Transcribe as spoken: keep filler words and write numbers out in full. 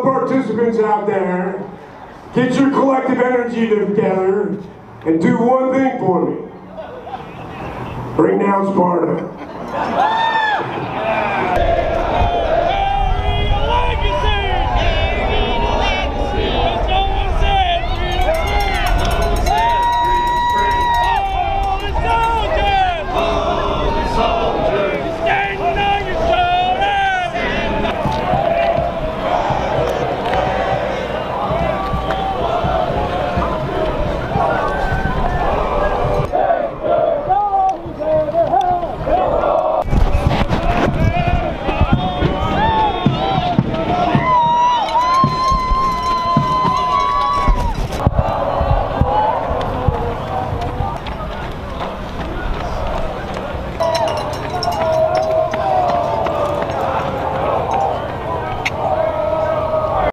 all participants out there, get your collective energy together and do one thing for me. Bring down Sparta.